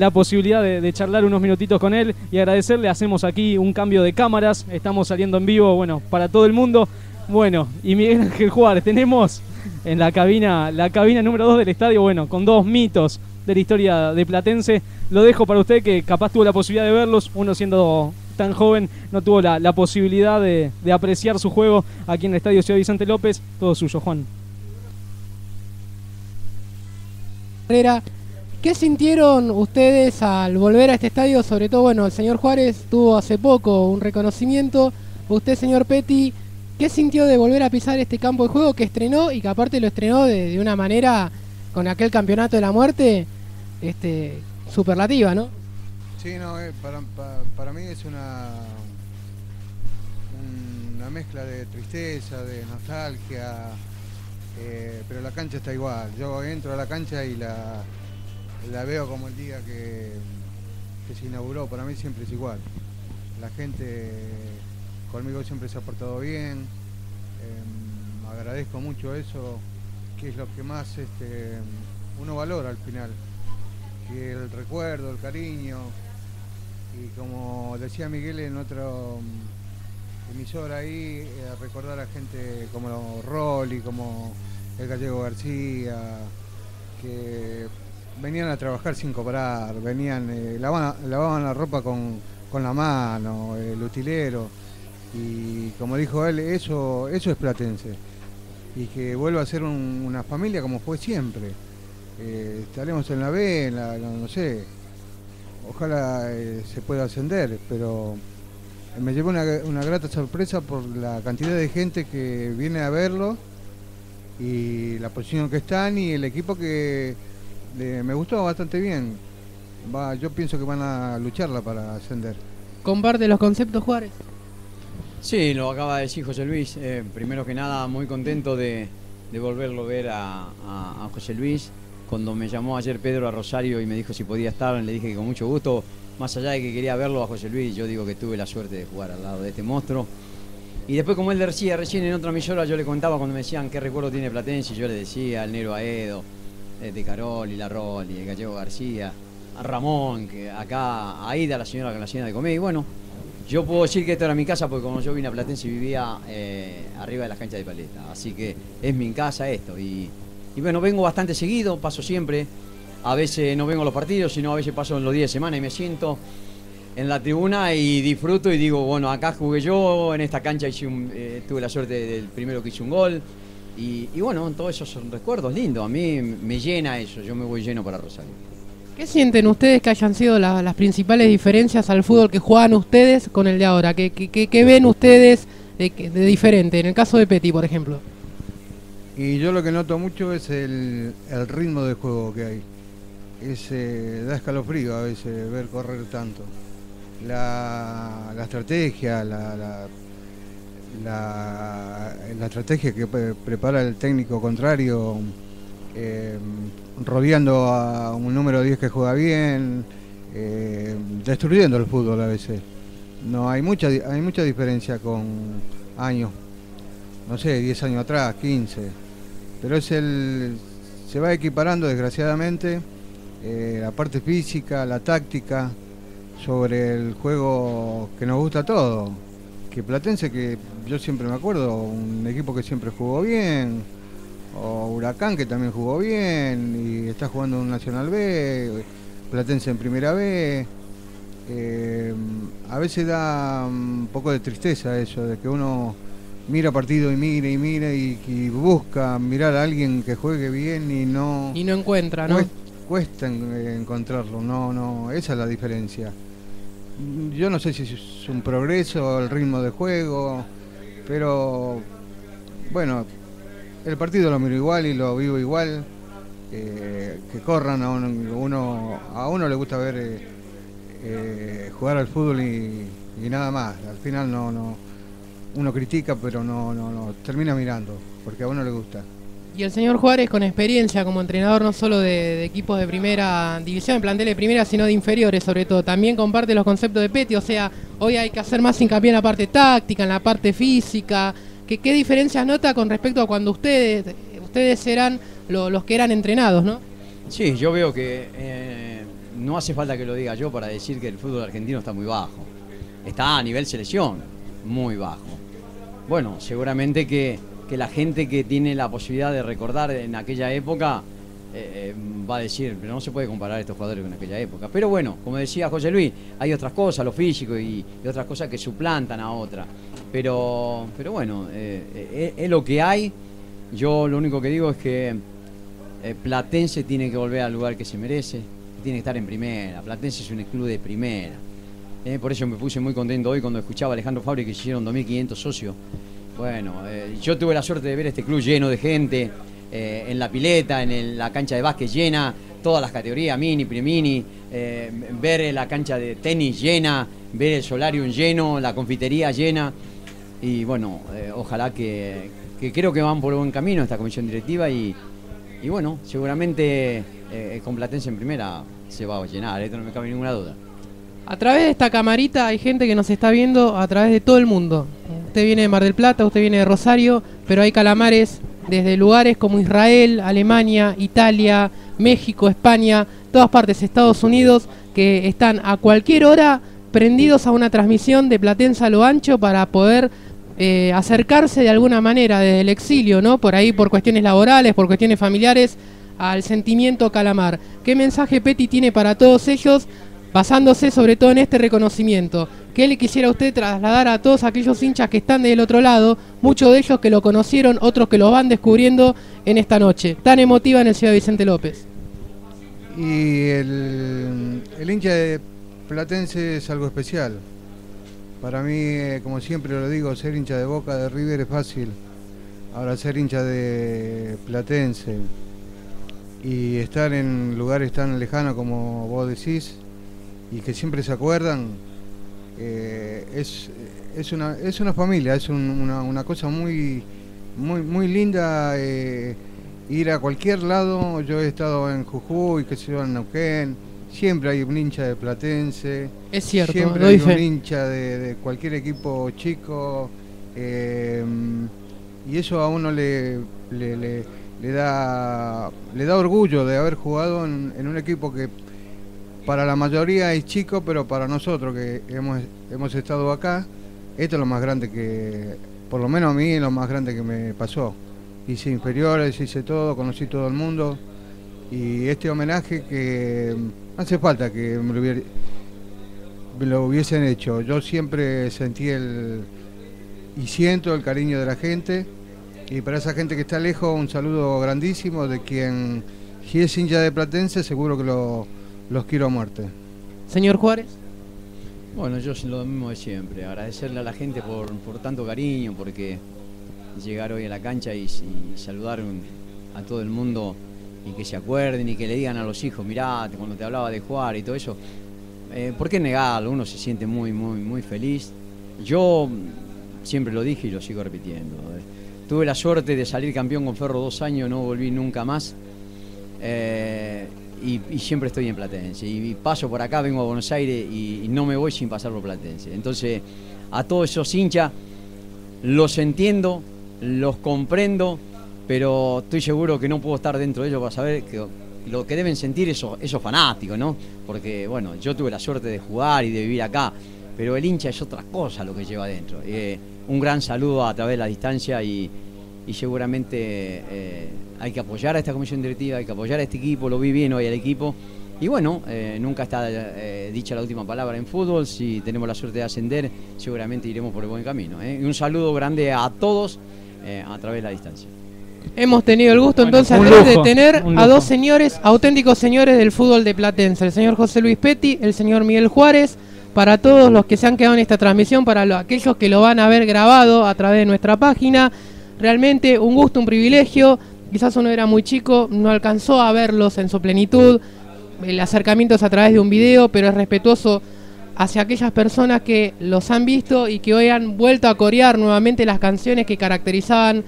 la posibilidad de charlar unos minutitos con él y agradecerle. Hacemos aquí un cambio de cámaras, estamos saliendo en vivo, bueno, para todo el mundo. Bueno, y Miguel Ángel Juárez, tenemos en la cabina número 2 del estadio, bueno, con dos mitos de la historia de Platense. Lo dejo para usted, que capaz tuvo la posibilidad de verlos, uno siendo tan joven no tuvo la posibilidad de apreciar su juego aquí en el estadio Ciudad Vicente López. Todo suyo, Juan. ¿Qué sintieron ustedes al volver a este estadio? Sobre todo, bueno, el señor Juárez tuvo hace poco un reconocimiento. Usted, señor Petti, ¿qué sintió de volver a pisar este campo de juego que estrenó y que aparte lo estrenó de una manera, con aquel campeonato de la muerte, superlativa, ¿no? Sí, no, para mí es una mezcla de tristeza, de nostalgia, pero la cancha está igual. Yo entro a la cancha y la veo como el día que se inauguró. Para mí siempre es igual. La gente conmigo siempre se ha portado bien, agradezco mucho eso, que es lo que más uno valora al final, que el recuerdo, el cariño. Y como decía Miguel en otra emisora ahí, recordar a gente como Roli, como el Gallego García, que venían a trabajar sin cobrar, venían, lavaban la ropa con la mano, el utilero, y como dijo él, eso es Platense, y que vuelva a ser una familia como fue siempre. Estaremos en la B, no sé, ojalá se pueda ascender, pero me llevó una grata sorpresa por la cantidad de gente que viene a verlo y la posición que están y el equipo que me gustó bastante bien. Yo pienso que van a lucharla para ascender. ¿Comparte los conceptos, Juárez? Sí, lo acaba de decir José Luis. Primero que nada, muy contento de volverlo a ver a José Luis. Cuando me llamó ayer Pedro a Rosario y me dijo si podía estar, le dije que con mucho gusto. Más allá de que quería verlo a José Luis, yo digo que tuve la suerte de jugar al lado de este monstruo. Y después, como él decía recién en otra emisora, yo le contaba cuando me decían qué recuerdo tiene Platense, yo le decía al negro Aedo, de Carol y la Roli, el Gallego García, a Ramón, que acá, a Aida, la señora de comer. Y bueno, yo puedo decir que esta era mi casa, porque cuando yo vine a Platense vivía arriba de las canchas de Paleta. Así que es mi casa esto. Y bueno, vengo bastante seguido, paso siempre. A veces no vengo a los partidos, sino a veces paso en los días de semana y me siento en la tribuna y disfruto y digo, bueno, acá jugué yo, en esta cancha tuve la suerte del primero que hice un gol. Y bueno, todos esos son recuerdos lindos. A mí me llena eso, yo me voy lleno para Rosario. ¿Qué sienten ustedes que hayan sido las principales diferencias al fútbol que juegan ustedes con el de ahora? ¿Qué ven ustedes de diferente? En el caso de Petti, por ejemplo. Y yo lo que noto mucho es el ritmo de juego que hay. Da escalofrío a veces ver correr tanto. La estrategia, la estrategia que prepara el técnico contrario, rodeando a un número 10 que juega bien, destruyendo el fútbol a veces. No, hay mucha diferencia con años, no sé, 10 años atrás, 15, pero se va equiparando desgraciadamente la parte física, la táctica, sobre el juego que nos gusta a todos. Que Platense, que yo siempre me acuerdo, un equipo que siempre jugó bien, o Huracán que también jugó bien, y está jugando un Nacional B, Platense en Primera B. A veces da un poco de tristeza eso, de que uno mira partido y mira y busca mirar a alguien que juegue bien y no... Y no encuentra, ¿no? Cuesta encontrarlo, no, esa es la diferencia. Yo no sé si es un progreso, el ritmo de juego, pero bueno, el partido lo miro igual y lo vivo igual. Que corran, a uno le gusta ver jugar al fútbol y nada más. Al final no, uno critica, pero no termina mirando, porque a uno le gusta. Y el señor Juárez, con experiencia como entrenador no solo de equipos de primera división, de plantel de primera, sino de inferiores sobre todo, también comparte los conceptos de Petti. O sea, hoy hay que hacer más hincapié en la parte táctica, en la parte física. ¿Qué diferencias nota con respecto a cuando ustedes eran los que eran entrenados, no? Sí, yo veo que no hace falta que lo diga yo para decir que el fútbol argentino está muy bajo. Está a nivel selección, muy bajo. Bueno, seguramente que la gente que tiene la posibilidad de recordar en aquella época va a decir, pero no se puede comparar a estos jugadores con aquella época. Pero bueno, como decía José Luis, hay otras cosas, lo físico y otras cosas que suplantan a otras. Pero bueno, es lo que hay. Yo lo único que digo es que Platense tiene que volver al lugar que se merece, tiene que estar en primera. Platense es un club de primera. Por eso me puse muy contento hoy cuando escuchaba a Alejandro Fabri que hicieron 2.500 socios. Bueno, yo tuve la suerte de ver este club lleno de gente, en la pileta, la cancha de básquet llena, todas las categorías, mini, premini, ver la cancha de tenis llena, ver el solarium lleno, la confitería llena. Y bueno, ojalá que creo que van por buen camino esta comisión directiva y bueno, seguramente con Platense en primera se va a llenar, esto no me cabe ninguna duda. A través de esta camarita hay gente que nos está viendo a través de todo el mundo. Usted viene de Mar del Plata, usted viene de Rosario, pero hay calamares desde lugares como Israel, Alemania, Italia, México, España, todas partes, Estados Unidos, que están a cualquier hora prendidos a una transmisión de Platense a lo Ancho para poder acercarse de alguna manera desde el exilio, ¿no? Por ahí, por cuestiones laborales, por cuestiones familiares, al sentimiento Calamar. ¿Qué mensaje Petti tiene para todos ellos? Basándose sobre todo en este reconocimiento, ¿qué le quisiera usted trasladar a todos aquellos hinchas que están del otro lado, muchos de ellos que lo conocieron, otros que lo van descubriendo en esta noche tan emotiva en el Ciudad Vicente López? Y el hincha de Platense es algo especial. Para mí, como siempre lo digo, ser hincha de Boca, de River es fácil. Ahora ser hincha de Platense y estar en lugares tan lejanos como vos decís, y que siempre se acuerdan, es una familia, es una cosa muy linda. Ir a cualquier lado, yo he estado en Jujuy, que se va en Neuquén, siempre hay un hincha de Platense, es cierto, siempre hay un hincha de cualquier equipo chico, y eso a uno le da orgullo de haber jugado en un equipo que para la mayoría es chico, pero para nosotros que hemos estado acá, esto es lo más grande que, por lo menos a mí, es lo más grande que me pasó. Hice inferiores, hice todo, conocí todo el mundo, y este homenaje que hace falta que me lo hubiesen hecho. Yo siempre sentí y siento el cariño de la gente, y para esa gente que está lejos, un saludo grandísimo de quien, si es hincha de Platense, seguro que los quiero a muerte. Señor Juárez. Bueno, yo lo mismo de siempre, agradecerle a la gente por tanto cariño, porque llegar hoy a la cancha y saludar a todo el mundo y que se acuerden y que le digan a los hijos, mirá, cuando te hablaba de Juárez y todo eso, ¿por qué negarlo? Uno se siente muy feliz. Yo siempre lo dije y lo sigo repitiendo. Tuve la suerte de salir campeón con Ferro 2 años, no volví nunca más. Y siempre estoy en Platense, y paso por acá, vengo a Buenos Aires y no me voy sin pasar por Platense. Entonces, a todos esos hinchas los entiendo, los comprendo, pero estoy seguro que no puedo estar dentro de ellos para saber que lo que deben sentir esos fanáticos, ¿no? Porque, bueno, yo tuve la suerte de jugar y de vivir acá, pero el hincha es otra cosa lo que lleva adentro. Un gran saludo a través de la distancia y seguramente hay que apoyar a esta comisión directiva, hay que apoyar a este equipo, lo vi bien hoy al equipo, y bueno, nunca está dicha la última palabra en fútbol. Si tenemos la suerte de ascender, seguramente iremos por el buen camino. Y un saludo grande a todos a través de la distancia. Hemos tenido el gusto, bueno, entonces de tener a dos señores, auténticos señores del fútbol de Platense, el señor José Luis Petti, el señor Miguel Juárez. Para todos los que se han quedado en esta transmisión, para aquellos que lo van a ver grabado a través de nuestra página, realmente un gusto, un privilegio. Quizás uno era muy chico, no alcanzó a verlos en su plenitud. El acercamiento es a través de un video, pero es respetuoso hacia aquellas personas que los han visto y que hoy han vuelto a corear nuevamente las canciones que caracterizaban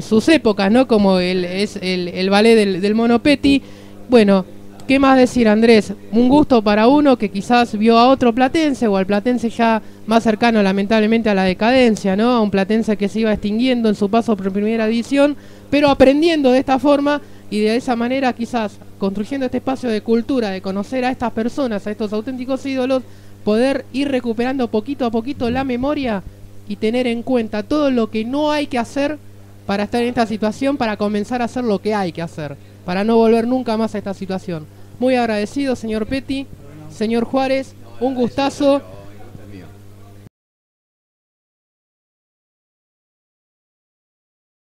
sus épocas, ¿no? Como el ballet del Mono Petti. Bueno, ¿qué más decir, Andrés? Un gusto para uno que quizás vio a otro Platense, o al Platense ya más cercano lamentablemente a la decadencia, ¿no? A un Platense que se iba extinguiendo en su paso por primera división, pero aprendiendo de esta forma y de esa manera quizás construyendo este espacio de cultura, de conocer a estas personas, a estos auténticos ídolos, poder ir recuperando poquito a poquito la memoria y tener en cuenta todo lo que no hay que hacer para estar en esta situación, para comenzar a hacer lo que hay que hacer, para no volver nunca más a esta situación. Muy agradecido, señor Petti, señor Juárez, un gustazo.